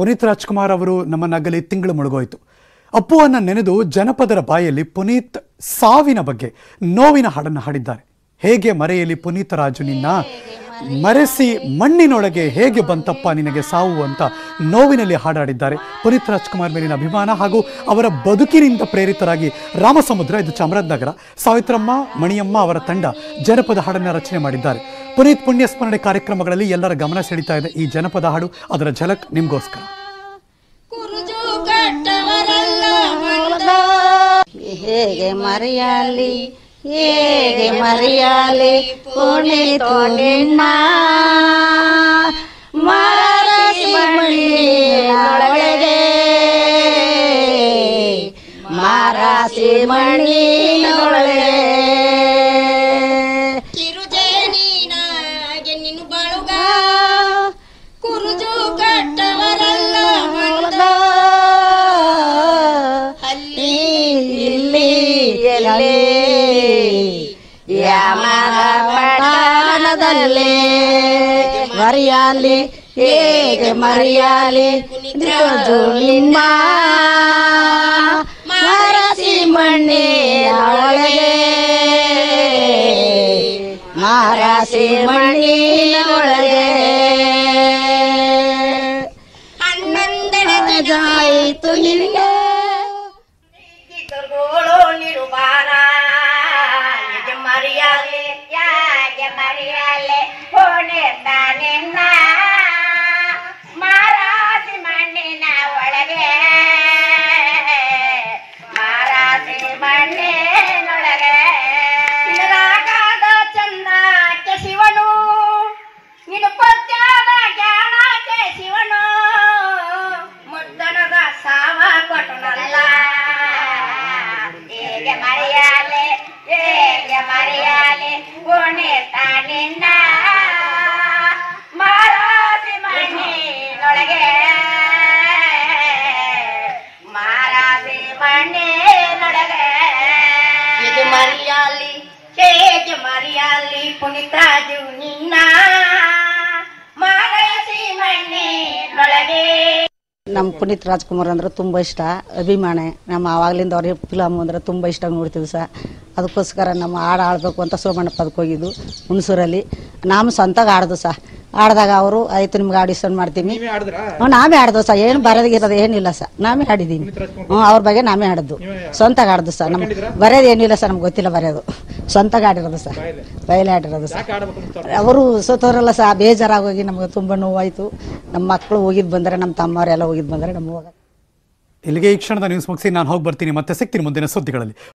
ಪುನೀತ್ ರಾಜಕುಮಾರ್ ಅವರು ನಮ್ಮನ್ನ ಅಗಲಿ ತಿಂಗಳು ಮುಳುಗೋಯಿತು. ಅಪ್ಪುವನ್ನ ನೆನೆದು ಜನಪದರ ಬಾಯಲ್ಲಿ ಪುನೀತ್ ಸಾವಿನ ಬಗ್ಗೆ ನೋವಿನ ಹಾಡನ್ನು ಹಾಡಿದ್ದಾರೆ. ಹೇಗೆ ಮರೆಯಲಿ ಪುನೀತ್ ರಾಜು ನಿನ್ನ, ಮರೆಸಿ ಮಣ್ಣಿನೊಳಗೆ ಹೇಗೆ ಬಂತಪ್ಪ ನಿನಗೆ ಸಾವು ಅಂತ ನೋವಿನಲ್ಲಿ ಹಾಡಾಡಿದ್ದಾರೆ. ಪುನೀತ್ ರಾಜಕುಮಾರ್ ಮೇಲಿನ ಅಭಿಮಾನ ಹಾಗೂ ಅವರ ಬದುಕಿನಿಂದ ಪ್ರೇರಿತರಾಗಿ ರಾಮಸಮುದ್ರ, ಇದು ಚಾಮರಾಜನಗರ, ಸಾವಿತ್ರಮ್ಮ, ಮಣಿಯಮ್ಮ ಅವರ ತಂಡ ಜನಪದ ಹಾಡನ್ನು ರಚನೆ ಮಾಡಿದ್ದಾರೆ. ಪುನೀತ್ ಪುಣ್ಯ ಸ್ಮರಣೆ ಕಾರ್ಯಕ್ರಮಗಳಲ್ಲಿ ಎಲ್ಲರ ಗಮನ ಸೆಳೀತಾ ಇದೆ ಈ ಜನಪದ ಹಾಡು. ಅದರ ಝಲಕ್ ನಿಮಗೋಸ್ಕರ. ಹೇಗೆ ಮರೆಯಲಿ ಪುನೀತೋ ನಿನ್ನ, ಮರೆಸಿ ಮಣ್ಣಿನೊಳಗೆ, ಮರೆಸಿ ಮಣ್ಣಿನೊಳಗೆ, ಕಿರುಜೆ ನೀನಾಗೆ ನೀನು ಬಳುಗ, ಕುರುಜು ಕಟ್ಟವರಲ್ಲ ಮಲಗ, ಅಲ್ಲಿ ಇಲ್ಲಿ ಎಲ್ಲಿ ಮರೆಯಲಿ, ಹೇಗೆ ಮರೆಯಲಿ ನಿನ್ನ, ಮರೆಸಿ ಮಣ್ಣಿನೊಳಗೆ, ಮರೆಸಿ ಮಣ್ಣಿನೊಳಗೆ. ಹನ್ನೊಂದೆಳೆದಾಯಿತು ನಿನಗೆ ಪುನೀತ್ ರಾಜು ನಿನ್ನ, ಮರೆಸಿ ಮಣ್ಣಿನೊಳಗೆ. ನಮ್ಮ ಪುನೀತ್ ರಾಜಕುಮಾರ್ ಅಂದ್ರೆ ತುಂಬಾ ಇಷ್ಟ, ಅಭಿಮಾನ. ನಮ್ಮ ಆವಾಗ್ಲಿಂದ ಅವ್ರಿಗೆ ಫಿಲಮ್ ಅಂದ್ರೆ ತುಂಬಾ ಇಷ್ಟ ನೋಡ್ತೀವಿ ಸಹ. ಅದಕ್ಕೋಸ್ಕರ ನಮ್ಮ ಹಾಡು ಆಡಬೇಕು ಅಂತ ಸೋಮಣ್ಣ ಪದಕ್ಕೆ ಹೋಗಿದ್ದು ಹುಣಸೂರಲ್ಲಿ. ನಾವು ಸ್ವಂತಾಗ ಆಡ್ದು ಸಹ. ಆಡಿದಾಗ ಅವರು ಆಯ್ತು ನಿಮ್ಗೆ ಆಡಿಷನ್ ಮಾಡ್ತೀನಿ, ನಾವೇ ಆಡ್ದು ಸಹ. ಏನು ಬರೋದಿರೋದು ಏನಿಲ್ಲ ಸರ್, ನಾವೇ ಆಡಿದ್ದೀನಿ. ಅವ್ರ ಬಗ್ಗೆ ನಾವೇ ಆಡದ್ದು, ಸ್ವಂತಾಗ ಆಡ್ದು ಸರ್. ನಮ್ಗೆ ಬರೋದು ಏನಿಲ್ಲ ಸರ್, ನಮ್ಗೆ ಗೊತ್ತಿಲ್ಲ ಬರೆಯೋದು, ಸ್ವಂತಾಗ ಆಡಿರೋದು ಸರ್, ಬಯಲೆ ಆಡಿರೋದು ಸರ್. ಅವರು ಸೋತವರೆಲ್ಲ ಸಹ ಬೇಜಾರಾಗೋಗಿ ನಮ್ಗೆ ತುಂಬ ನೋವಾಯಿತು. ನಮ್ಮ ಮಕ್ಕಳು ಹೋಗಿದ್ದು ಬಂದರೆ, ನಮ್ಮ ತಮ್ಮವರೆಲ್ಲ ಹೋಗಿದ್ದು ಬಂದರೆ. ನಮ್ಮ ಇಲ್ಲಿಗೆ ಈ ಕ್ಷಣದ ನ್ಯೂಸ್ ಮುಗಿಸಿ ನಾನು ಹೋಗಿ ಬರ್ತೀನಿ. ಮತ್ತೆ ಸಿಗ್ತೀನಿ ಮುಂದಿನ ಸುದ್ದಿಗಳಲ್ಲಿ.